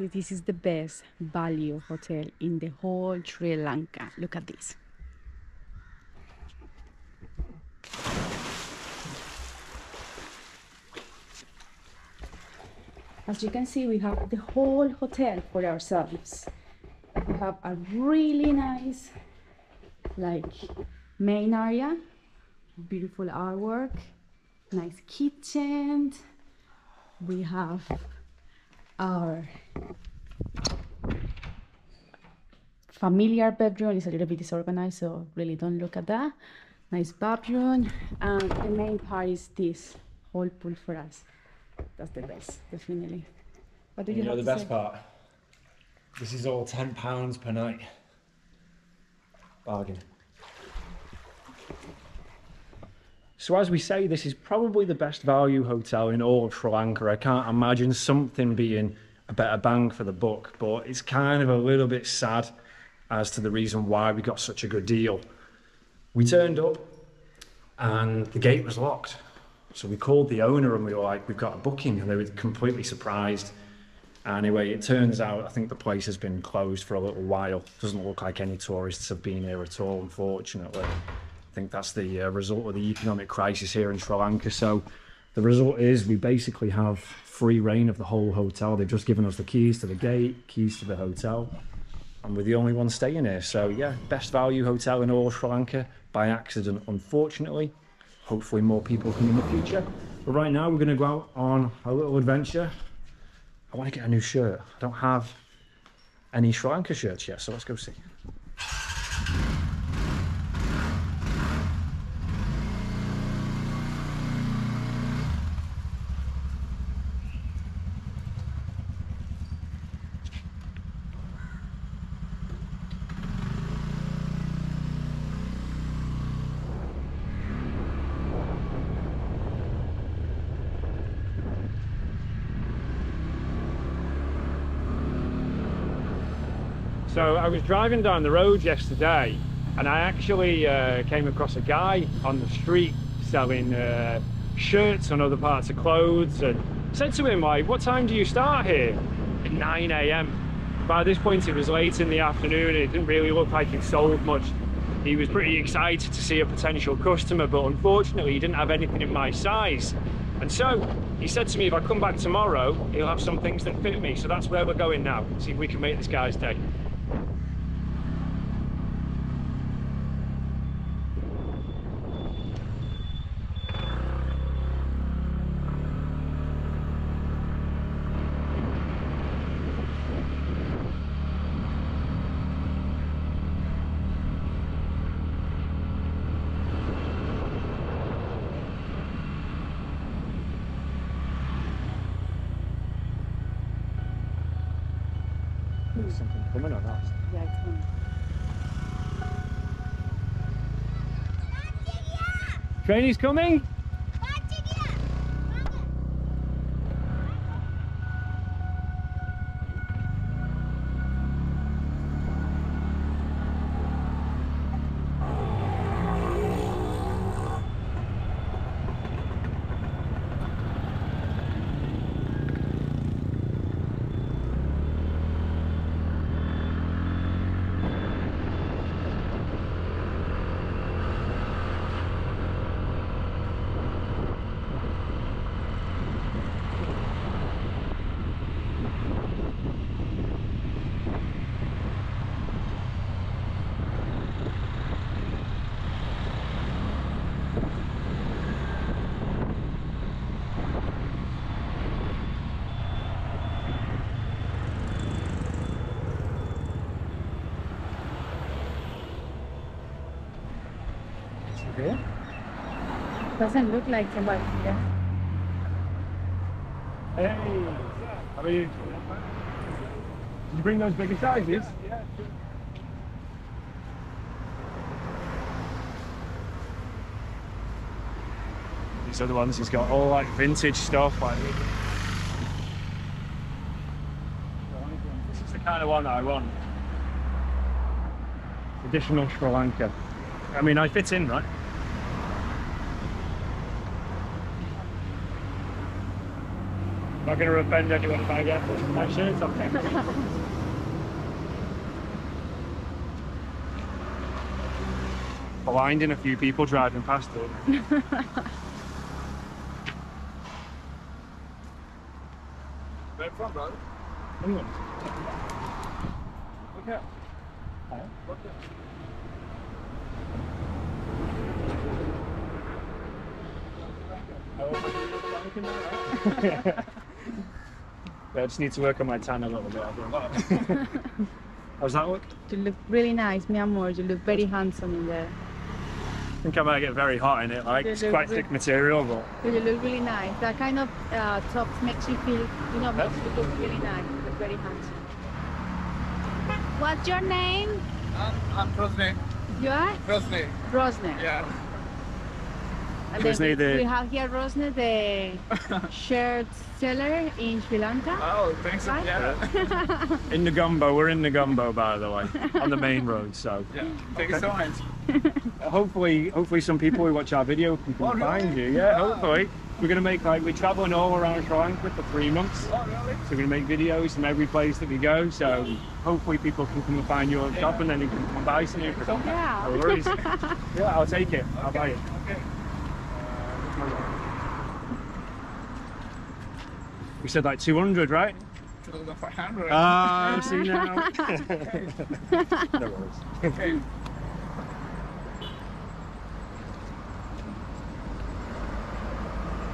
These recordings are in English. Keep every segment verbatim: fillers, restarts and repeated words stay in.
Exactly, this is the best value hotel in the whole Sri Lanka. Look at this. As you can see, we have the whole hotel for ourselves. We have a really nice like main area, beautiful artwork, nice kitchen. We have our familiar bedroom. It's a little bit disorganized, so really don't look at that. Nice bathroom, and the main part is this whole pool for us. That's the best, definitely. What do you, you know the best say? Part? This is all ten pounds per night. Bargain. So as we say, this is probably the best value hotel in all of Sri Lanka. I can't imagine something being a better bang for the buck, but it's kind of a little bit sad as to the reason why we got such a good deal. We turned up and the gate was locked. So we called the owner and we were like, we've got a booking, and they were completely surprised. Anyway, it turns out, I think the place has been closed for a little while. Doesn't look like any tourists have been here at all, unfortunately. I think that's the uh, result of the economic crisis here in Sri Lanka. So the result is we basically have free reign of the whole hotel. They've just given us the keys to the gate, keys to the hotel, and we're the only ones staying here. So yeah, best value hotel in all Sri Lanka by accident, unfortunately. Hopefully more people come in the future. But right now we're going to go out on a little adventure. I want to get a new shirt. I don't have any Sri Lanka shirts yet, so let's go see. So I was driving down the road yesterday and I actually uh, came across a guy on the street selling uh, shirts and other parts of clothes, and said to him, like, what time do you start here? At nine A M By this point it was late in the afternoon and it didn't really look like he sold much. He was pretty excited to see a potential customer, but unfortunately he didn't have anything in my size. And so he said to me, if I come back tomorrow, he'll have some things that fit me. So that's where we're going now, see if we can make this guy's day. Something coming or not? Yeah, it's coming. Train is coming? Doesn't look like somebody here. Hey, how are you? Did you bring those bigger sizes? Yeah, yeah. These other ones, he's got all like vintage stuff. Like, this is the kind of one that I want. Traditional Sri Lanka. I mean, I fit in, right? not going to offend anyone if I get my shirts off there. Blinding a few people driving past it. Where from, brother? England. Look out. Huh? Look out. I just need to work on my tan a little bit. How's that look? You look really nice, mi amor. You look very handsome in there. I think I might get very hot in it. Like you it's quite thick material, but you look really nice. That kind of uh, top makes you feel, you know, makes you look really nice. You look very handsome. What's your name? I'm, I'm Rosne. You are? Rosne. Rosne. Yeah. And Rosne, then we, we have here Rosne, the shirt seller in Sri Lanka. Oh, thanks. Right? Yeah. In Negombo, we're in Negombo, by the way, on the main road. So yeah, take okay. signs. Hopefully, hopefully some people who watch our video can oh, really? find you. Yeah, oh. hopefully. We're gonna make like we're traveling all around Sri Lanka for three months. Oh, really? So we're gonna make videos from every place that we go. So hopefully people can come and find your yeah. shop, and then you can come buy something. For something. Yeah. No worries. Yeah, I'll take it. Okay. I'll buy it. Okay. We said like two hundred, right? two hundred, five hundred. Ah, uh, see now. No worries. Okay.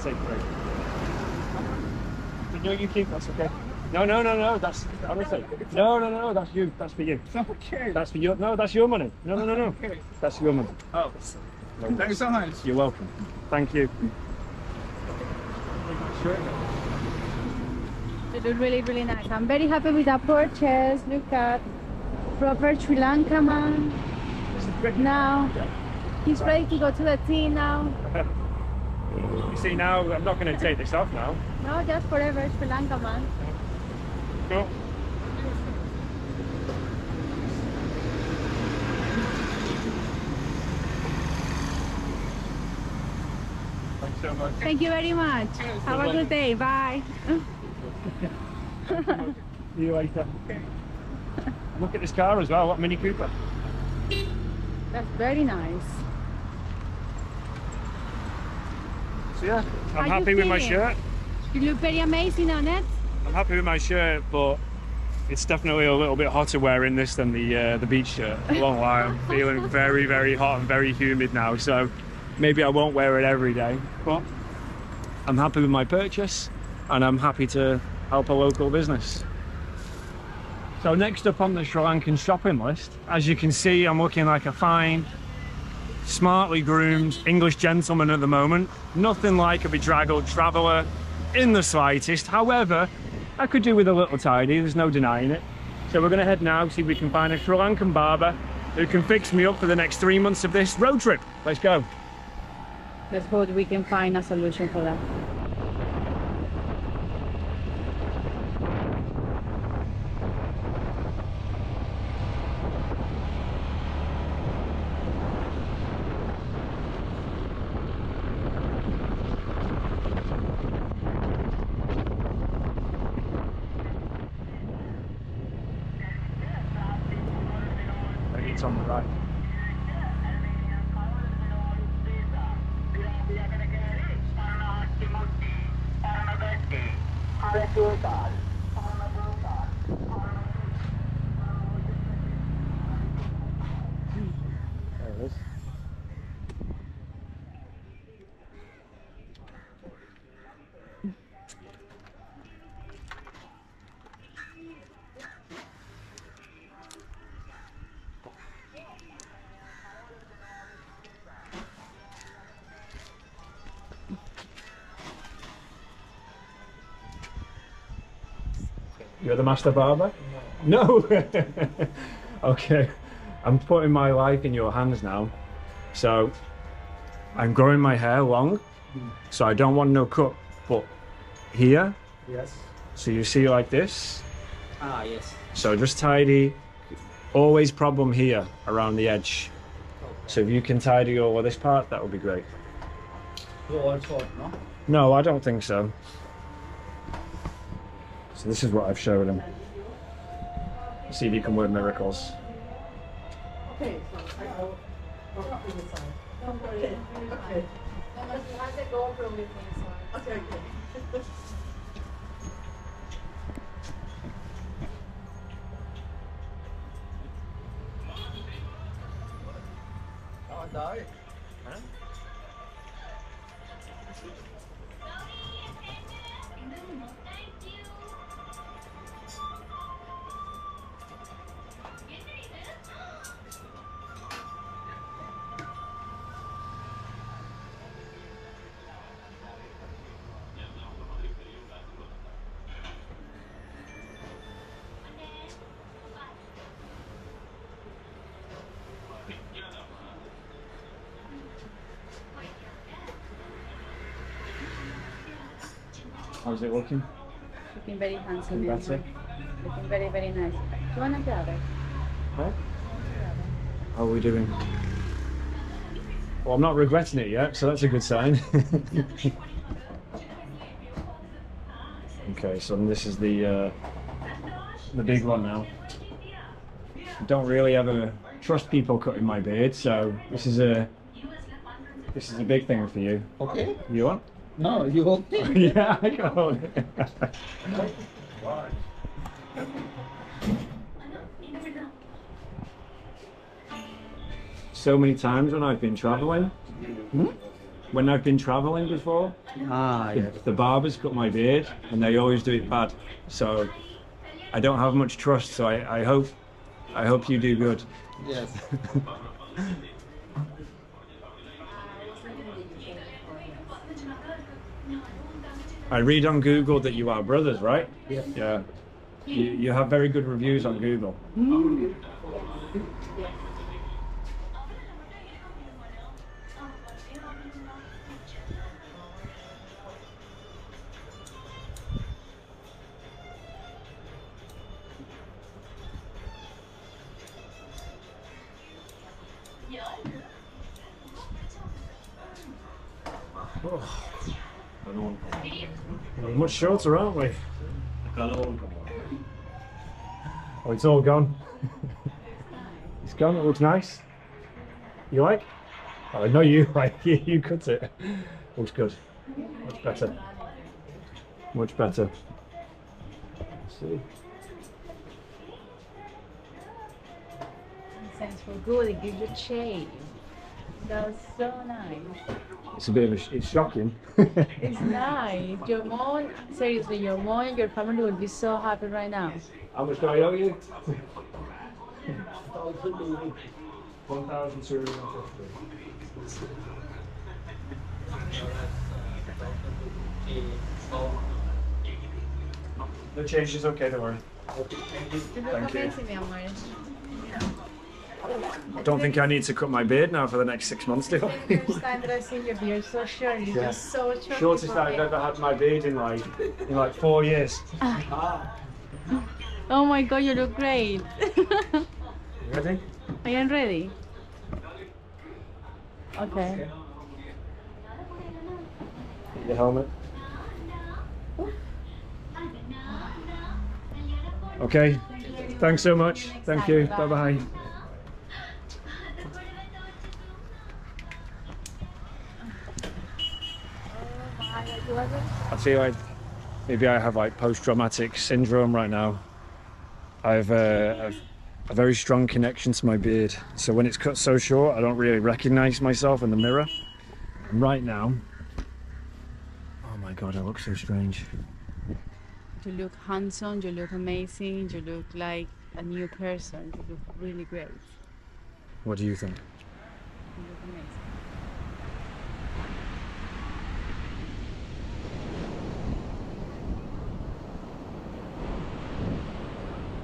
Take three. No, you keep. That's okay. No, no, no, no. That's honestly. No, no, no. That's you. That's for you. Okay. That's for you. No, that's your money. No, no, no, no. Okay. That's your money. Oh. No, thank you so much. You're welcome. Thank you. They look really, really nice. I'm very happy with that purchase. Look at proper Sri Lanka man. Now he's ready to go to the tea now. You see now, I'm not going to take this off now. No, just forever Sri Lanka man. Cool. So much. Thank you very much. Yes, have a good day. Bye. See you later. Okay. Look at this car as well. What Mini Cooper? That's very nice. So yeah, I'm How happy with my shirt. You look very amazing on it. I'm happy with my shirt, but it's definitely a little bit hotter wearing this than the uh, the beach shirt. Long while. I'm feeling very, very hot and very humid now. So. Maybe I won't wear it every day, but I'm happy with my purchase and I'm happy to help a local business. So next up on the Sri Lankan shopping list, as you can see, I'm looking like a fine, smartly groomed English gentleman at the moment. Nothing like a bedraggled traveller in the slightest. However, I could do with a little tidy, there's no denying it. So we're going to head now, see if we can find a Sri Lankan barber who can fix me up for the next three months of this road trip. Let's go. Let's hope we can find a solution for that. It's on the right. There it is. You're the master barber? No. No? Okay, I'm putting my life in your hands now. So I'm growing my hair long, so I don't want no cut, but here. Yes. So you see like this. Ah, yes. So just tidy, always problem here around the edge. Okay. So if you can tidy over this part, that would be great. You're all short, no? No, I don't think so. So this is what I've showed him. See if you can work miracles. Okay. Okay. Okay. Okay. Sorry. Huh? How's it looking? Looking very handsome. Looking, better. Looking very, very nice. Do you want a brother? Huh? How are we doing? Well, I'm not regretting it yet, so that's a good sign. Okay, so this is the uh, the big one now. I don't really ever trust people cutting my beard, so this is a this is a big thing for you. Okay. You want? No, you hold it. Yeah, I can hold it. So many times when I've been traveling, hmm? when I've been traveling before, ah, yeah. the barbers cut my beard and they always do it bad. So I don't have much trust. So I, I hope, I hope you do good. Yes. I read on Google that you are brothers, right? Yeah. Yeah. You, you have very good reviews on Google. Mm. Oh. We're much shorter, aren't we? Oh, it's all gone. It's gone. It looks nice. You like? Oh, I know you like. You cut it. Looks good. Much better. Much better. Let's see. Thanks for good. It gives you shade. That's so nish. It's a bit of a sh it's shocking. It's nice. Your mom, seriously, your mom and your family would be so happy right now. How much do I owe you? one thousand two hundred fifty. The change is okay, don't worry. Thank you. I don't think I need to cut my beard now for the next six months, do I? It's the first time that I've seen your beard so short. You're yeah. just so short. Shortest I've ever had my beard in like in like four years. Ah. Oh my god, you look great. Ready? I am ready. Okay. Get your helmet. Okay. Thanks so much. Thank you. Bye bye. I feel like maybe I have like post-traumatic syndrome right now. I have uh, a very strong connection to my beard, so when it's cut so short, I don't really recognize myself in the mirror. And right now, oh my god, I look so strange. You look handsome, you look amazing, you look like a new person, you look really great. What do you think? You look amazing.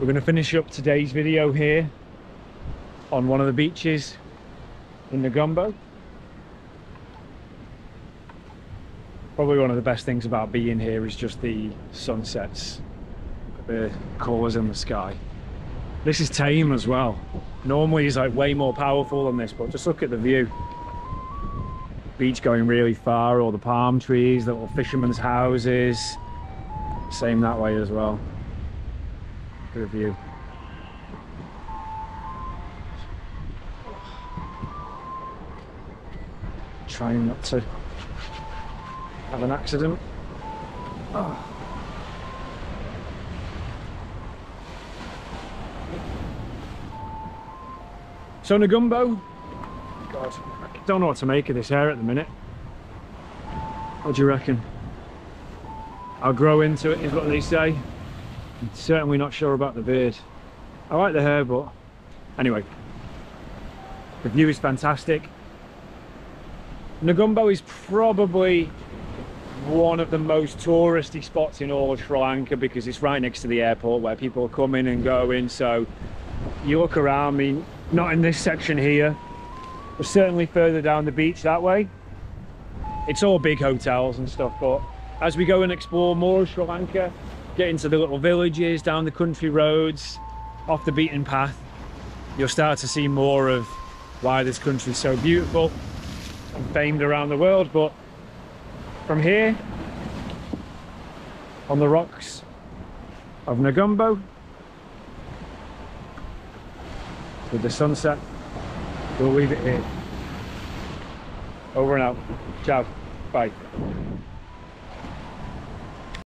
We're going to finish up today's video here on one of the beaches in Negombo. Probably one of the best things about being here is just the sunsets, the colours in the sky. This is tame as well. Normally it's like way more powerful than this, but just look at the view. Beach going really far, all the palm trees, the little fishermen's houses. Same that way as well. Good view. Trying not to have an accident. Oh. So Negombo, God, I don't know what to make of this hair at the minute. What do you reckon? I'll grow into it is what they say. I'm certainly not sure about the beard. I like the hair, but anyway, the view is fantastic. Negombo is probably one of the most touristy spots in all of Sri Lanka because it's right next to the airport where people come in and go in. So you look around, I mean, not in this section here, but certainly further down the beach that way. It's all big hotels and stuff, but as we go and explore more of Sri Lanka, get into the little villages, down the country roads, off the beaten path, you'll start to see more of why this country is so beautiful and famed around the world. But from here, on the rocks of Negombo, with the sunset, we'll leave it here. Over and out. Ciao. Bye.